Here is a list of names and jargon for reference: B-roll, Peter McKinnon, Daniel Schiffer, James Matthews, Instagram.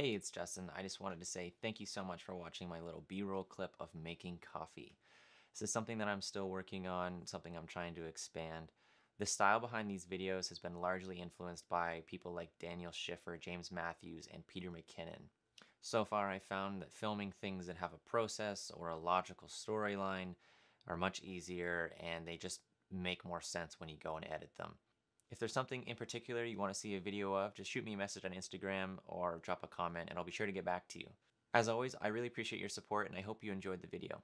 Hey, it's Justin. I just wanted to say thank you so much for watching my little B-roll clip of making coffee. This is something that I'm still working on, something I'm trying to expand. The style behind these videos has been largely influenced by people like Daniel Schiffer, James Matthews, and Peter McKinnon. So far, I found that filming things that have a process or a logical storyline are much easier, and they just make more sense when you go and edit them. If there's something in particular you want to see a video of, just shoot me a message on Instagram or drop a comment and I'll be sure to get back to you. As always, I really appreciate your support and I hope you enjoyed the video.